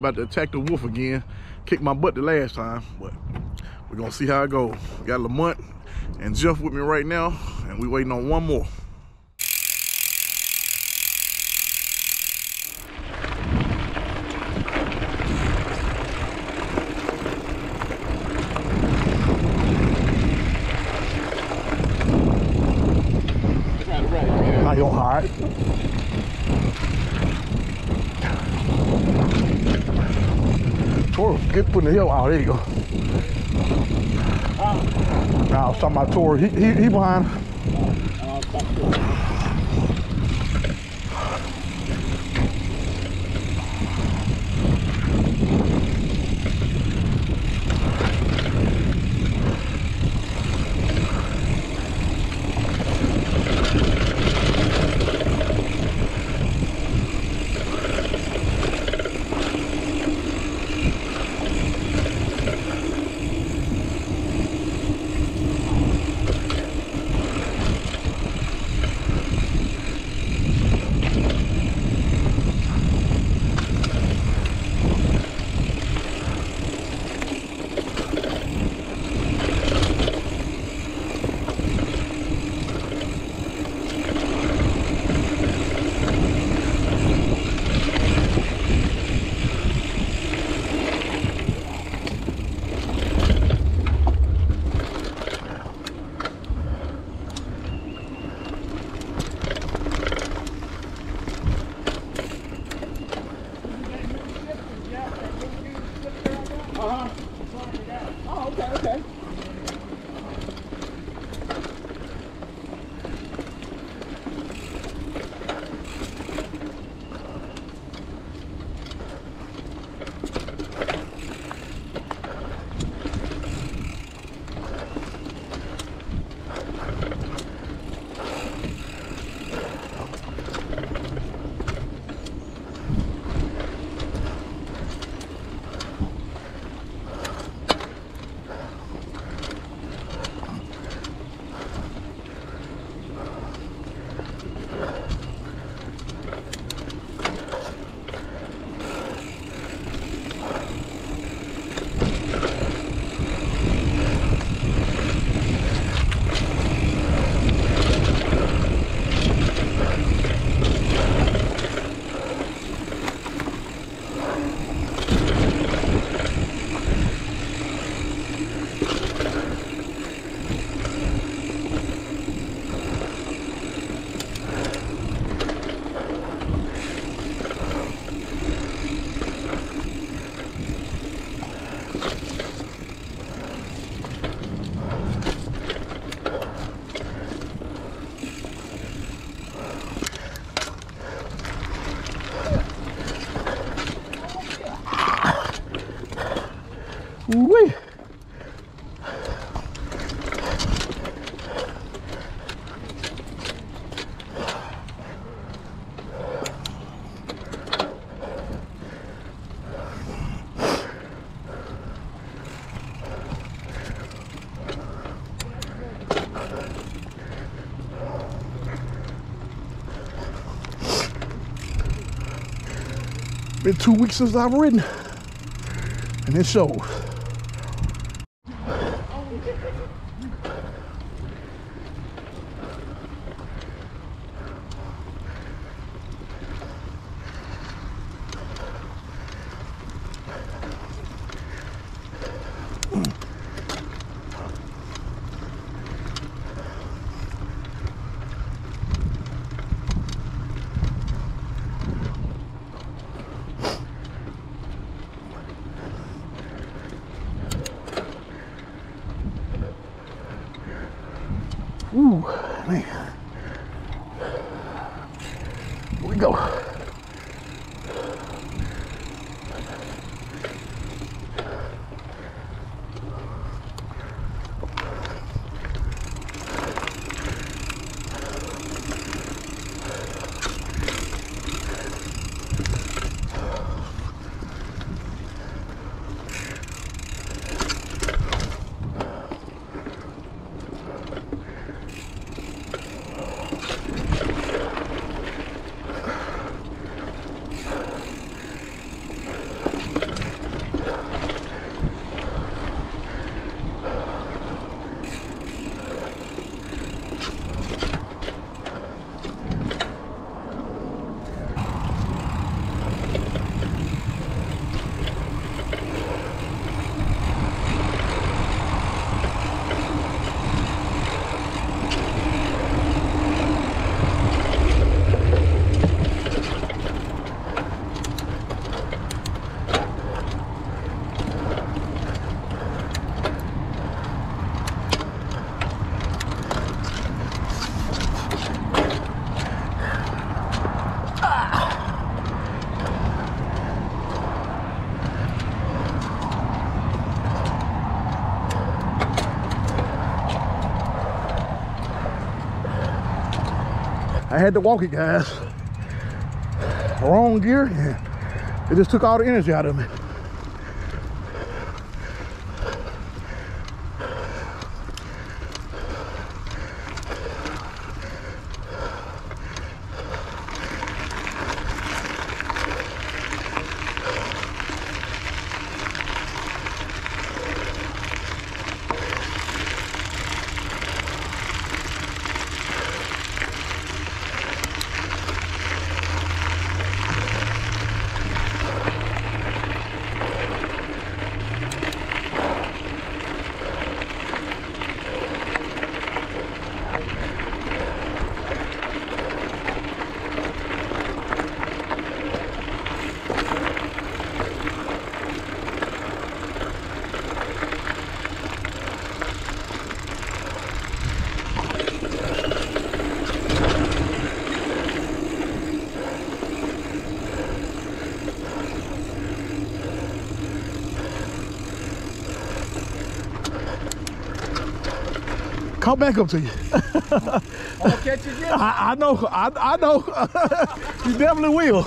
About to attack the wolf again. Kicked my butt the last time, but we're gonna see how it goes. We got Lamont and Jeff with me right now, and we waiting on one more. How you doing? All right. Tor, get putting the hill out. There you go. Now I was talking about Tor. He behind. Wee! Been 2 weeks since I've ridden, and it shows. Ooh, man. Here we go. I had to walk it, guys. Wrong gear. It just took all the energy out of me. I'll back up to you. I'll catch you again. I know. I know. You definitely will.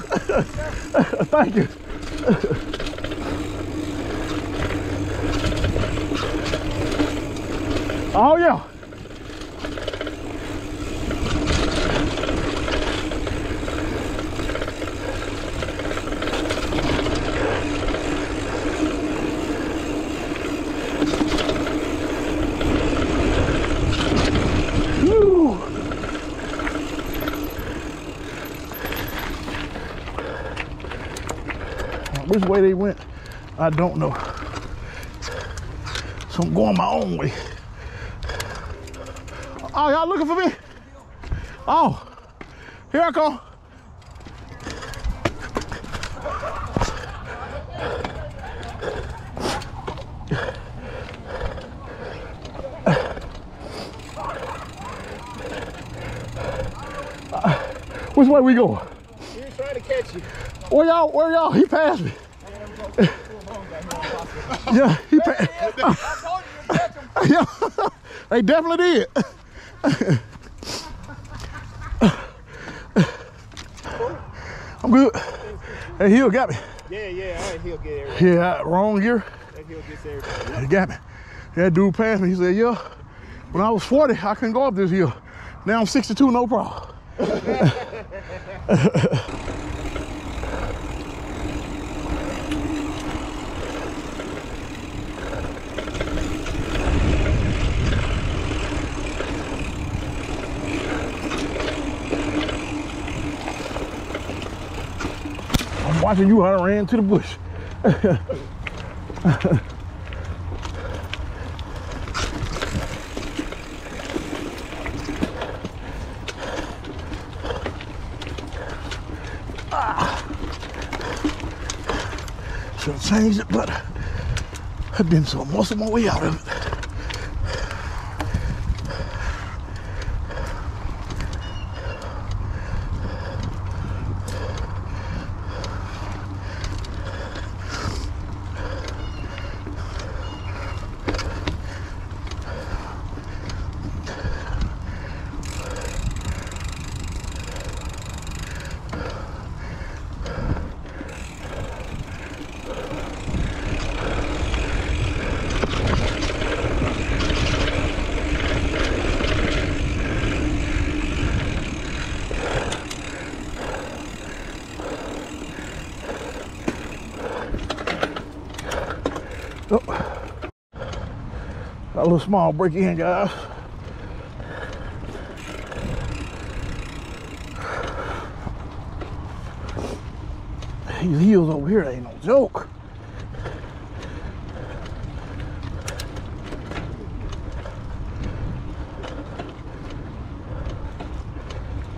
Thank you. Oh, yeah. Which way they went, I don't know. So I'm going my own way. Oh, y'all looking for me? Oh, here I come. Which way we going? He was trying to catch you. Where y'all? He passed me. Yeah, he passed. Yeah, they definitely did. I'm good. That heel got me. Yeah, that heel get everything. Yeah, wrong gear. That heel gets everything. He got me. That dude passed me. He said, yeah, when I was 40, I couldn't go up this hill. Now I'm 62, no problem. Watching you, I ran to the bush. Should have changed it, but I've been so most of my way out of it. A little small break in, guys. These hills over here ain't no joke.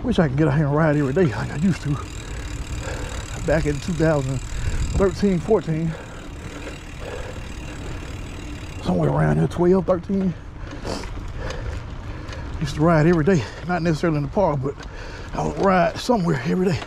Wish I could get out here and ride every day like I used to. Back in 2013, 14. Somewhere around here, 12, 13. Used to ride every day. Not necessarily in the park, but I would ride somewhere every day.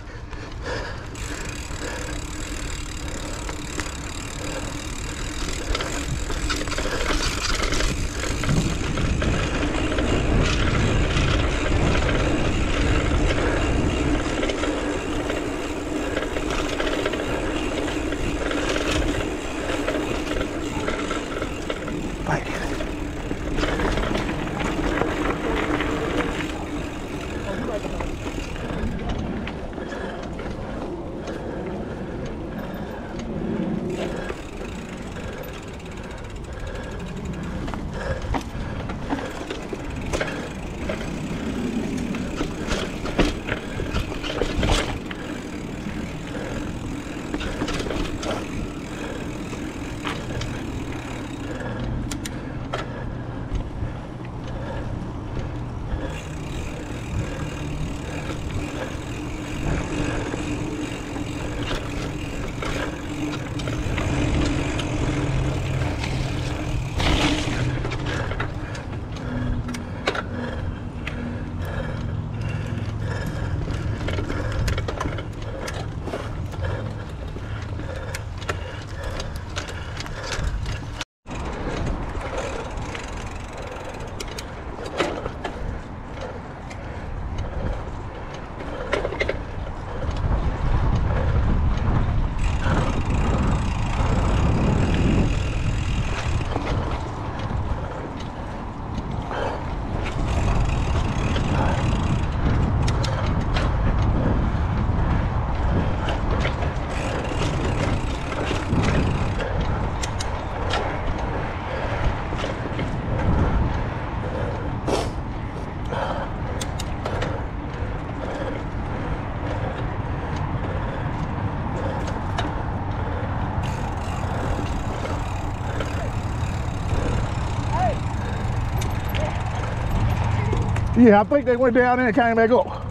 Yeah, I think they went down and came back up.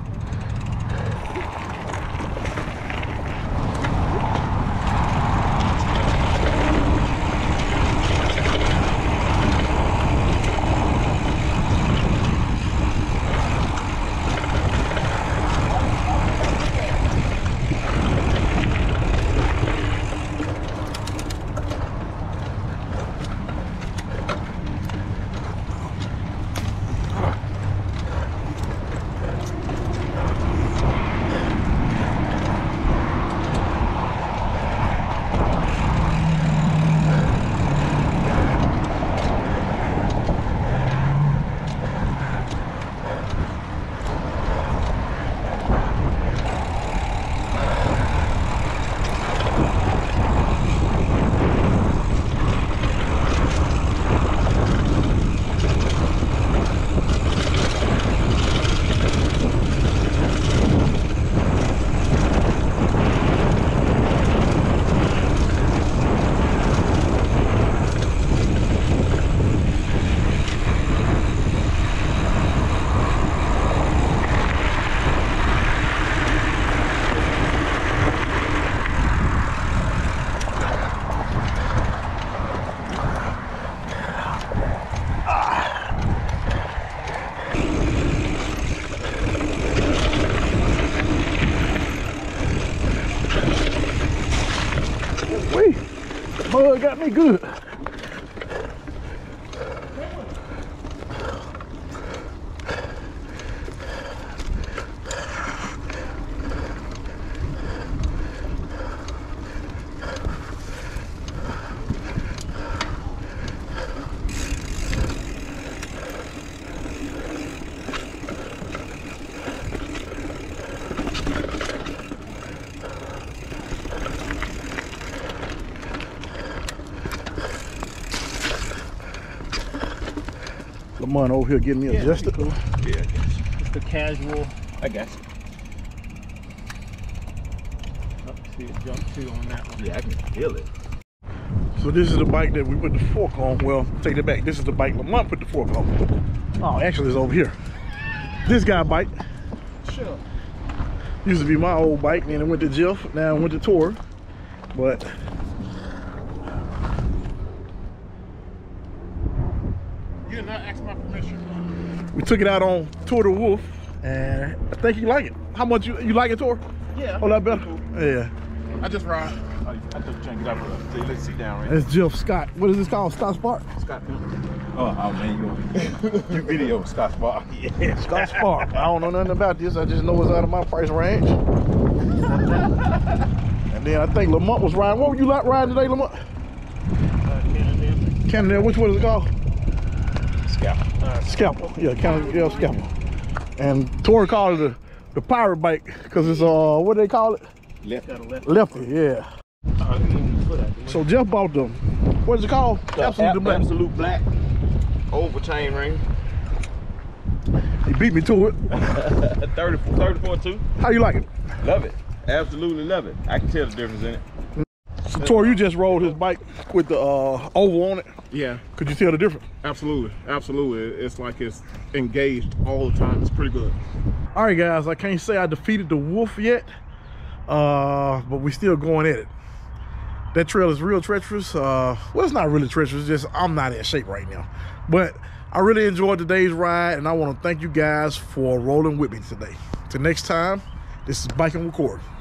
Oh, it got me good. Lamont over here getting me adjusted. Cool. Yeah, I guess. It's the casual. I guess. Oh, see it jump too on that one. Yeah, I can feel it. So this is the bike that we put the fork on. Well, take it back. This is the bike Lamont put the fork on. Oh, actually it's over here. This guy bike. Sure. Used to be my old bike, then it went to Jeff, now it went to Tor. But we took it out on Tour De Wolf, and I think you like it. How much you like it, Tor? Yeah. Oh, that better? Cool. Yeah. I just ride. I just change it up. Let's sit down, right? That's Jeff Scott. What is this called? Scott Spark? Scott. Oh man, you video Scott Spark. Yeah. Scott Spark. I don't know nothing about this. I just know it's out of my price range. And then I think Lamont was riding. What were you like riding today, Lamont? Canada. Canada. Which one is it called? Scalpel. Scalpel, yeah, County Scalpel. And Tor called it the pirate bike because it's what do they call it? Lefty, yeah. So Jeff bought them. What is it called? Absolute Black Over Chain Ring. He beat me to it. 34-2. How you like it? Love it. Absolutely love it. I can tell the difference in it. So Tor, you just rode his bike with the oval on it. Yeah. Could you tell the difference? Absolutely. Absolutely. It's like it's engaged all the time. It's pretty good. All right, guys. I can't say I defeated the wolf yet, but we're still going at it. That trail is real treacherous. Well, it's not really treacherous. Just I'm not in shape right now. But I really enjoyed today's ride, and I want to thank you guys for rolling with me today. Till next time, this is Biking with Corey.